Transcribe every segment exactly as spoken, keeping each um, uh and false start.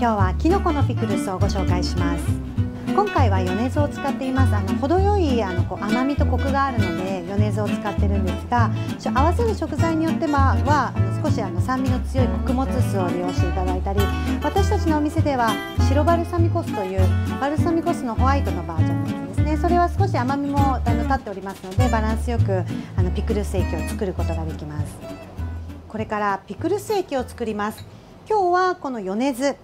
今日はきのこのピクルスをご紹介します。今回は米酢を使っています。あの程よいあのこう甘みとコクがあるので米酢を使ってるんですが、合わせる食材によっては、は少しあの酸味の強い穀物酢を利用していただいたり、私たちのお店では白バルサミコ酢というバルサミコ酢のホワイトのバージョンですね。それは少し甘みもだいぶ立っておりますので、バランスよくあのピクルス液を作ることができます。これからピクルス液を作ります。今日はこの米酢、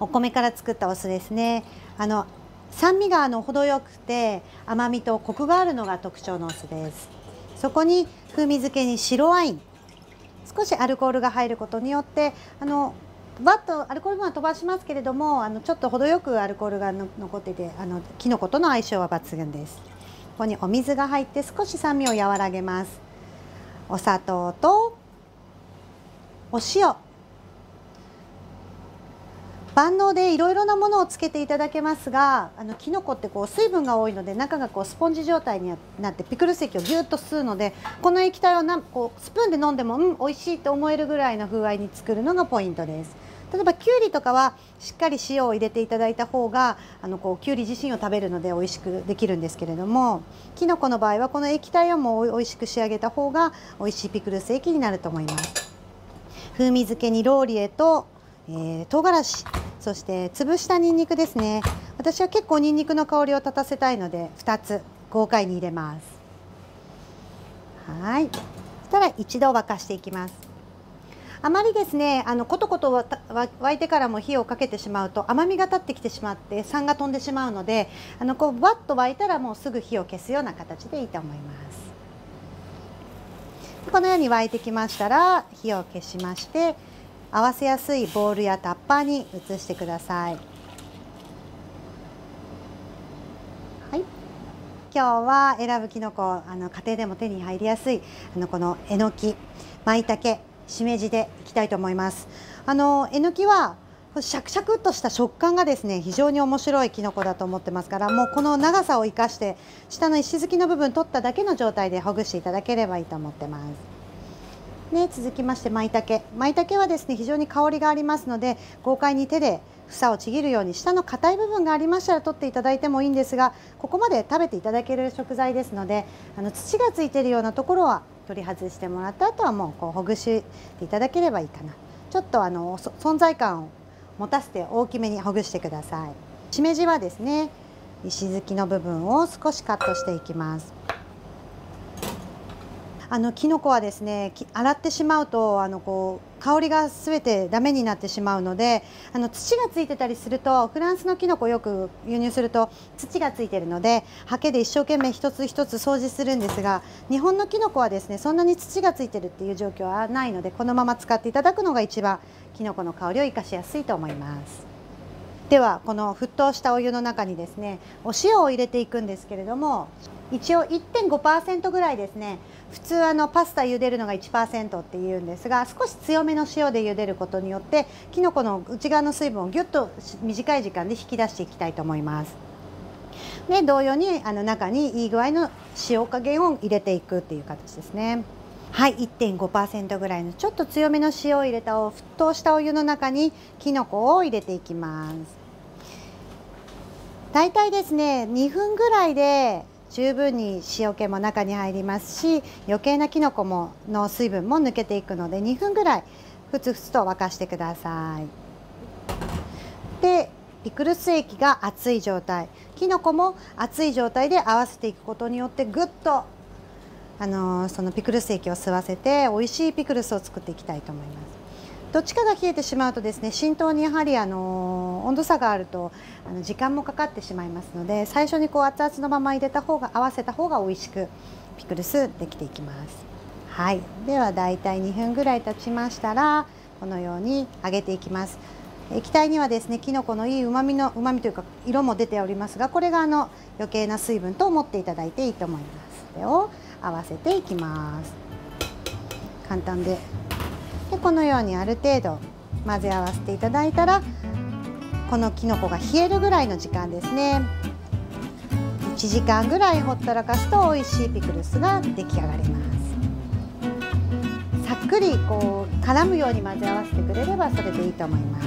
お米から作ったお酢ですね。あの酸味があの程よくて甘みとコクがあるのが特徴のお酢です。そこに風味付けに白ワイン、少しアルコールが入ることによってあのバッとアルコール分は飛ばしますけれども、あのちょっと程よくアルコールがの残っていて、あのきのことの相性は抜群です。ここにお水が入って少し酸味を和らげます。お砂糖とお塩、万能でいろいろなものをつけていただけますが、あのきのこってこう水分が多いので中がこうスポンジ状態になってピクルス液をぎゅっと吸うので、この液体をなこうスプーンで飲んでも、うん、美味しいと思えるぐらいの風合いに作るのがポイントです。例えばきゅうりとかはしっかり塩を入れていただいた方があのこうきゅうり自身を食べるので美味しくできるんですけれども、きのこの場合はこの液体をもう美味しく仕上げた方が美味しいピクルス液になると思います。風味付けにローリエと、えー、唐辛子、そして潰したにんにくですね。私は結構にんにくの香りを立たせたいのでふたつ豪快に入れます。はい、そしたら一度沸かしていきます。あまりですねあのコトコト沸いてからも火をかけてしまうと甘みが立ってきてしまって酸が飛んでしまうので、あのこうバッと沸いたらもうすぐ火を消すような形でいいと思います。このように沸いてきましたら火を消しまして、合わせやすいボウルやタッパーに移してください。はい、今日は選ぶきのこ、あの家庭でも手に入りやすいあのこのえのき、まいたけ、しめじでいきたいと思います。あのえのきはシャクシャクっとした食感がですね非常に面白いきのこだと思ってますから、もうこの長さを生かして下の石突きの部分取っただけの状態でほぐしていただければいいと思ってます。ね、続きましてまいたけ、まいたけはですね非常に香りがありますので、豪快に手で房をちぎるように下の硬い部分がありましたら取っていただいてもいいんですが、ここまで食べていただける食材ですので、あの土がついているようなところは取り外してもらった後はもうこうほぐしていただければいいかな。ちょっとあの存在感を持たせて大きめにほぐしてください。しめじはですね石突きの部分を少しカットしていきます。あのきのこはですね洗ってしまうとあのこう香りがすべてダメになってしまうので、あの土がついてたりすると、フランスのきのこよく輸入すると土がついてるのでハケで一生懸命一つ一つ掃除するんですが、日本のきのこはですねそんなに土がついてるっていう状況はないので、このまま使っていただくのが一番きのこの香りを生かしやすいと思います。ではこの沸騰したお湯の中にですねお塩を入れていくんですけれども、一応 いってんごパーセント ぐらいですね。普通あのパスタ茹でるのが いちパーセント っていうんですが、少し強めの塩で茹でることによってきのこの内側の水分をぎゅっと短い時間で引き出していきたいと思います。で同様にあの中にいい具合の塩加減を入れていくっていう形ですね。はい、 いってんごパーセント ぐらいのちょっと強めの塩を入れた沸騰したお湯の中にきのこを入れていきます。大体ですねにふんぐらいで十分に塩気も中に入りますし、余計なきのこもの水分も抜けていくのでにふんぐらいふつふつと沸かしてください。でピクルス液が熱い状態、きのこも熱い状態で合わせていくことによってぐっとあのそのピクルス液を吸わせて美味しいピクルスを作っていきたいと思います。どっちかが冷えてしまうとですね浸透にやはりあの温度差があるとあの時間もかかってしまいますので、最初にこう熱々のまま入れた方が合わせた方が美味しくピクルスできていきます。はい、ではだいたいにふんぐらい経ちましたらこのように揚げていきます。液体にはですねきのこのいいうまみのうまみというか色も出ておりますが、これがあの余計な水分と思っていただいていいと思います。これを合わせていきます。簡単ででこのようにある程度混ぜ合わせていただいたら、このきのこが冷えるぐらいの時間ですね、いちじかんぐらいほったらかすと美味しいピクルスが出来上がります。さっくりこう絡むように混ぜ合わせてくれればそれでいいと思います。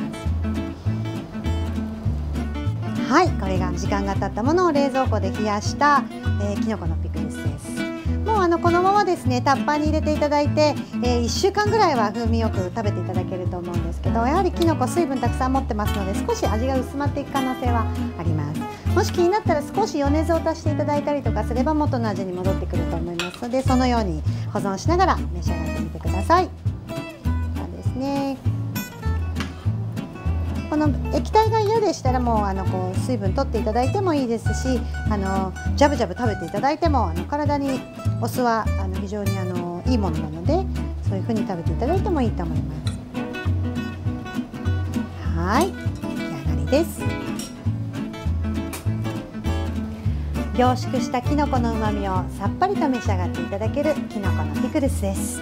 はい、これが時間が経ったものを冷蔵庫で冷やした、えー、きのこのピクルスです。もうあのこのままですね、タッパーに入れていただいて、えー、いっしゅうかんぐらいは風味よく食べていただけると思うんですけど、やはりきのこ水分たくさん持ってますので少し味が薄まっていく可能性はあります。もし気になったら少し余熱を足していただいたりとかすれば元の味に戻ってくると思いますので、そのように保存しながら召し上がってみてください。そうですね、この液体が嫌でしたらもうあのこう水分取っていただいてもいいですし、あのジャブジャブ食べていただいてもあの体にお酢はあの非常にあのいいものなので、そういうふうに食べていただいてもいいと思います。はい、出来上がりです。凝縮したきのこのうまみをさっぱりと召し上がっていただけるきのこのピクルスです。